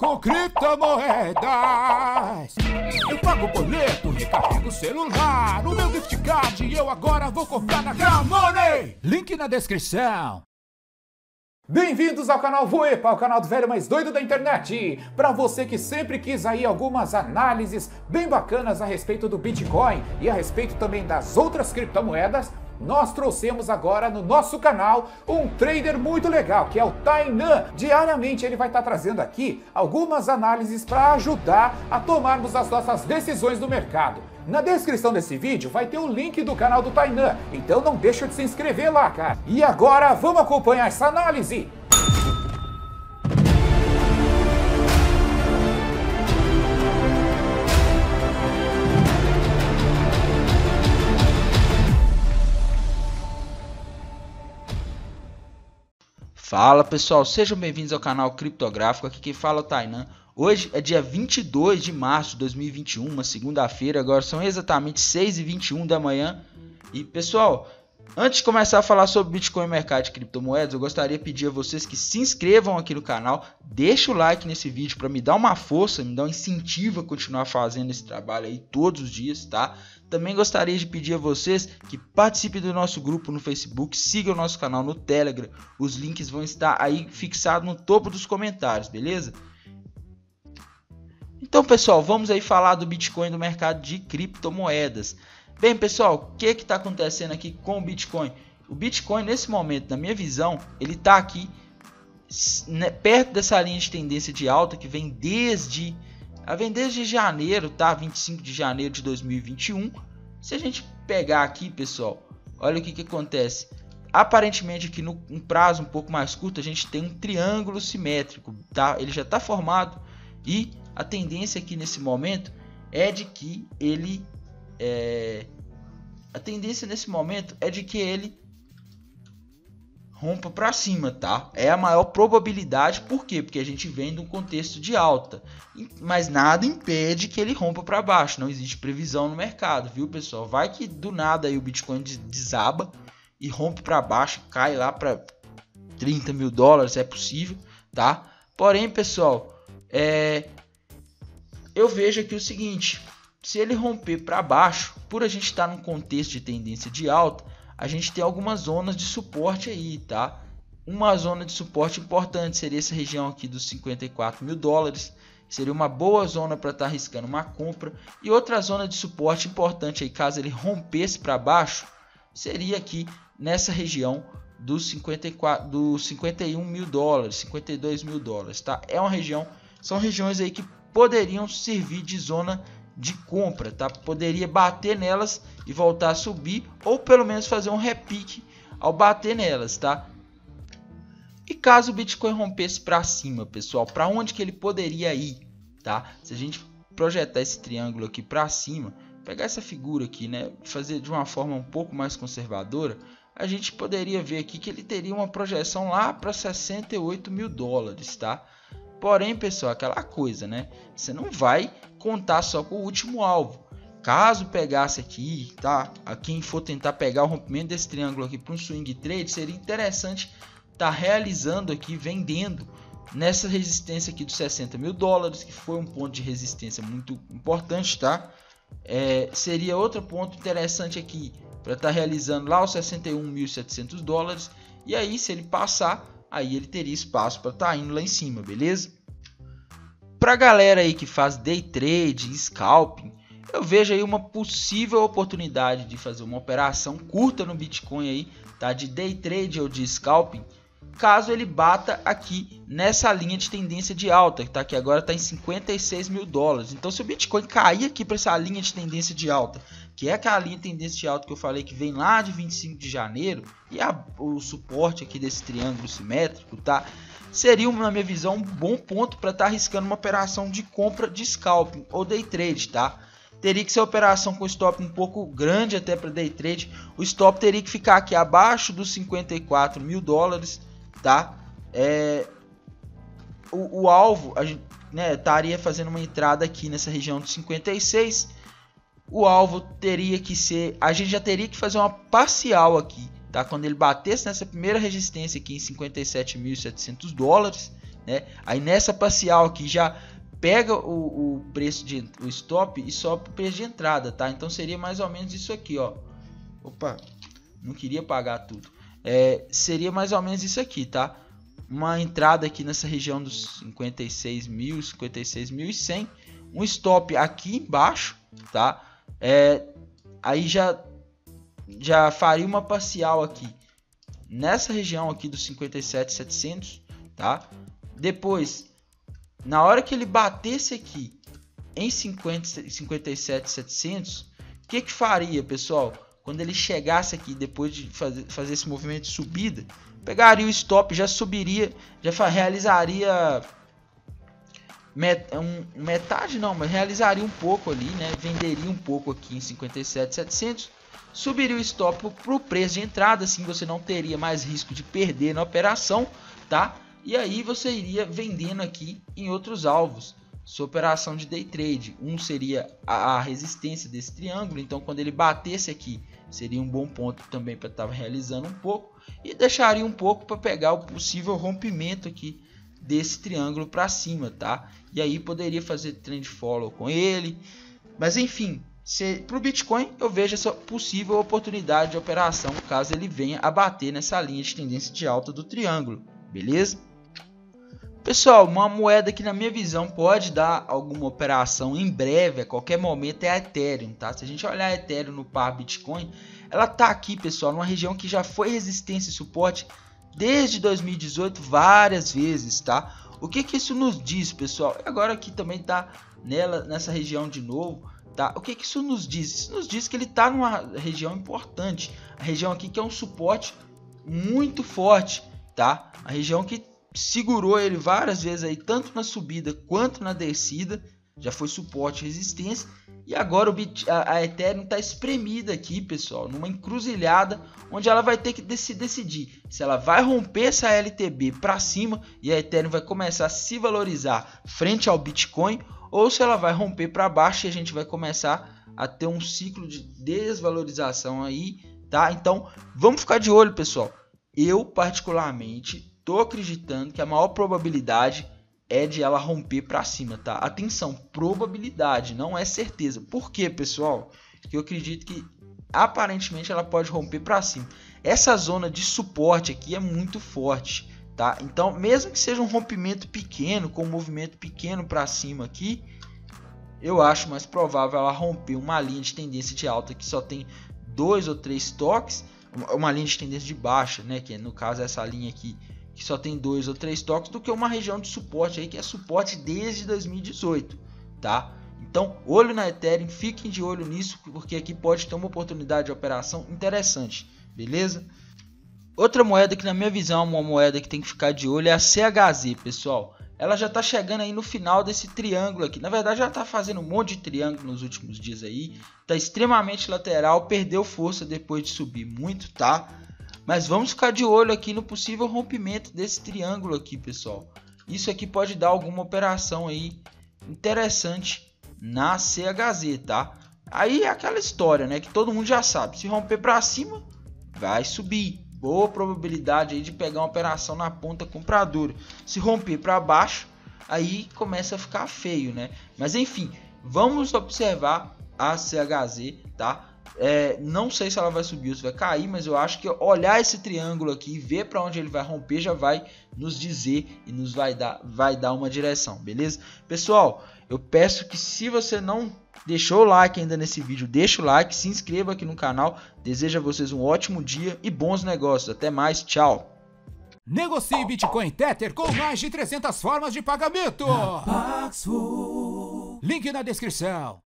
Com criptomoedas eu pago boleto, recarrego o celular. O meu gift card eu agora vou comprar na Gramoney. Link na descrição. Bem-vindos ao canal Voepa, o canal do velho mais doido da internet. Para você que sempre quis aí algumas análises bem bacanas a respeito do Bitcoin e a respeito também das outras criptomoedas, nós trouxemos agora no nosso canal um trader muito legal, que é o Tainan. Diariamente ele vai estar trazendo aqui algumas análises para ajudar a tomarmos as nossas decisões do mercado. Na descrição desse vídeo vai ter o link do canal do Tainan, então não deixa de se inscrever lá, cara. E agora vamos acompanhar essa análise! Fala pessoal, sejam bem-vindos ao canal criptográfico, aqui quem fala é o Tainan. Hoje é dia 22 de março de 2021, uma segunda-feira, agora são exatamente 6h21 da manhã. E pessoal, antes de começar a falar sobre Bitcoin e mercado de criptomoedas, eu gostaria de pedir a vocês que se inscrevam aqui no canal, deixa o like nesse vídeo para me dar uma força, me dar um incentivo a continuar fazendo esse trabalho aí todos os dias, tá? Também gostaria de pedir a vocês que participem do nosso grupo no Facebook, sigam o nosso canal no Telegram, os links vão estar aí fixados no topo dos comentários, beleza? Então pessoal, vamos aí falar do Bitcoin e do mercado de criptomoedas. Bem pessoal, o que está acontecendo aqui com o Bitcoin? O Bitcoin nesse momento, na minha visão, ele está aqui perto dessa linha de tendência de alta que vem desde janeiro, tá? 25 de janeiro de 2021. Se a gente pegar aqui pessoal, olha o que, que acontece. Aparentemente aqui no prazo um pouco mais curto a gente tem um triângulo simétrico, tá? Ele já está formado e a tendência aqui nesse momento é de que ele... ele rompa para cima, tá? É a maior probabilidade, por quê? Porque a gente vem de um contexto de alta, mas nada impede que ele rompa para baixo, não existe previsão no mercado, viu pessoal? Vai que do nada aí o Bitcoin desaba e rompe para baixo, cai lá para 30 mil dólares, é possível, tá? Porém pessoal, eu vejo aqui o seguinte... Se ele romper para baixo, por a gente estar num contexto de tendência de alta, a gente tem algumas zonas de suporte aí, tá? Uma zona de suporte importante seria essa região aqui dos 54 mil dólares. Seria uma boa zona para estar arriscando uma compra. E outra zona de suporte importante aí, caso ele rompesse para baixo, seria aqui nessa região dos 51 mil dólares, 52 mil dólares, tá? É uma região, são regiões aí que poderiam servir de zona de compra, tá? Poderia bater nelas e voltar a subir, ou pelo menos fazer um repique ao bater nelas, tá? E caso o Bitcoin rompesse para cima, pessoal, para onde que ele poderia ir, tá? Se a gente projetar esse triângulo aqui para cima, pegar essa figura aqui, né, fazer de uma forma um pouco mais conservadora, a gente poderia ver aqui que ele teria uma projeção lá para 68 mil dólares, tá? Porém, pessoal, aquela coisa, né? Você não vai contar só com o último alvo. Caso pegasse aqui, tá? A quem for tentar pegar o rompimento desse triângulo aqui para um swing trade, seria interessante tá realizando aqui, vendendo nessa resistência aqui dos 60 mil dólares, que foi um ponto de resistência muito importante, tá? Seria outro ponto interessante aqui para tá realizando lá os 61.700 dólares. E aí, se ele passar... aí ele teria espaço para estar indo lá em cima, beleza? Para a galera aí que faz day trade, scalping, eu vejo aí uma possível oportunidade de fazer uma operação curta no Bitcoin aí, tá? De day trade ou de scalping, caso ele bata aqui nessa linha de tendência de alta, tá? Que agora está em 56 mil dólares. Então se o Bitcoin cair aqui para essa linha de tendência de alta, que é aquela linha de tendência de alta que eu falei que vem lá de 25 de janeiro, e o suporte aqui desse triângulo simétrico, tá? Seria, na minha visão, um bom ponto para estar arriscando uma operação de compra de scalping ou day trade, tá? Teria que ser operação com stop um pouco grande até para day trade. O stop teria que ficar aqui abaixo dos 54 mil dólares, tá? O alvo, a gente, né, estaria fazendo uma entrada aqui nessa região de 56. O alvo teria que ser, a gente já teria que fazer uma parcial aqui, tá? Quando ele batesse nessa primeira resistência aqui em 57.700 dólares, né? Aí nessa parcial aqui já pega o preço de o stop e sobe o preço de entrada, tá? Então seria mais ou menos isso aqui, ó. Opa, não queria pagar tudo. É, seria mais ou menos isso aqui, tá? Uma entrada aqui nessa região dos 56.000, 56.100, um stop aqui embaixo, tá? É, aí já faria uma parcial aqui nessa região aqui dos 57.700, tá? Depois, na hora que ele batesse aqui em 57.700, o que que faria, pessoal? Quando ele chegasse aqui, depois de fazer esse movimento de subida, pegaria o stop, já subiria, já realizaria metade não, mas realizaria um pouco ali, né? Venderia um pouco aqui em 57.700, subiria o stop para o preço de entrada, assim você não teria mais risco de perder na operação, tá? E aí você iria vendendo aqui em outros alvos. Sua operação de day trade, um seria a resistência desse triângulo, então quando ele batesse aqui seria um bom ponto também para estar realizando um pouco, e deixaria um pouco para pegar o possível rompimento aqui desse triângulo para cima, tá? E aí poderia fazer trend follow com ele, mas enfim, para o Bitcoin eu vejo essa possível oportunidade de operação caso ele venha a bater nessa linha de tendência de alta do triângulo, beleza? Pessoal, uma moeda que na minha visão pode dar alguma operação em breve, a qualquer momento, é a Ethereum, tá? Se a gente olhar a Ethereum no par Bitcoin, ela tá aqui, pessoal, numa região que já foi resistência e suporte desde 2018 várias vezes, tá? O que que isso nos diz, pessoal? Agora aqui também tá nessa região de novo, tá? O que que isso nos diz? Isso nos diz que ele tá numa região importante, a região aqui que é um suporte muito forte, tá? A região que segurou ele várias vezes aí, tanto na subida quanto na descida, já foi suporte e resistência, e agora a Ethereum está espremida aqui, pessoal, numa encruzilhada, onde ela vai ter que decidir se ela vai romper essa LTB para cima, e a Ethereum vai começar a se valorizar frente ao Bitcoin, ou se ela vai romper para baixo e a gente vai começar a ter um ciclo de desvalorização aí, tá? Então, vamos ficar de olho, pessoal. Eu, particularmente, tô acreditando que a maior probabilidade é de ela romper para cima, tá? Atenção, probabilidade, não é certeza. Por quê, pessoal? Porque eu acredito que aparentemente ela pode romper para cima. Essa zona de suporte aqui é muito forte, tá? Então, mesmo que seja um rompimento pequeno, com um movimento pequeno para cima aqui, eu acho mais provável ela romper uma linha de tendência de alta que só tem 2 ou 3 toques, uma linha de tendência de baixa, né? Que no caso é essa linha aqui, que só tem 2 ou 3 toques, do que uma região de suporte aí que é suporte desde 2018, tá? Então, olho na Ethereum, fiquem de olho nisso, porque aqui pode ter uma oportunidade de operação interessante, beleza? Outra moeda que na minha visão é uma moeda que tem que ficar de olho é a CHZ, pessoal. Ela já tá chegando aí no final desse triângulo aqui. Na verdade, já tá fazendo um monte de triângulo nos últimos dias aí. Tá extremamente lateral, perdeu força depois de subir muito, tá? Mas vamos ficar de olho aqui no possível rompimento desse triângulo aqui, pessoal. Isso aqui pode dar alguma operação aí interessante na CHZ, tá? Aí é aquela história, né? Que todo mundo já sabe. Se romper para cima, vai subir. Boa probabilidade aí de pegar uma operação na ponta compradora. Se romper para baixo, aí começa a ficar feio, né? Mas enfim, vamos observar a CHZ, tá? É, não sei se ela vai subir ou se vai cair, mas eu acho que olhar esse triângulo aqui e ver para onde ele vai romper já vai nos dizer e nos vai dar uma direção, beleza? Pessoal, eu peço que se você não deixou o like ainda nesse vídeo, deixa o like, se inscreva aqui no canal. Desejo a vocês um ótimo dia e bons negócios. Até mais, tchau! Negocie Bitcoin Tether com mais de 300 formas de pagamento. Link na descrição.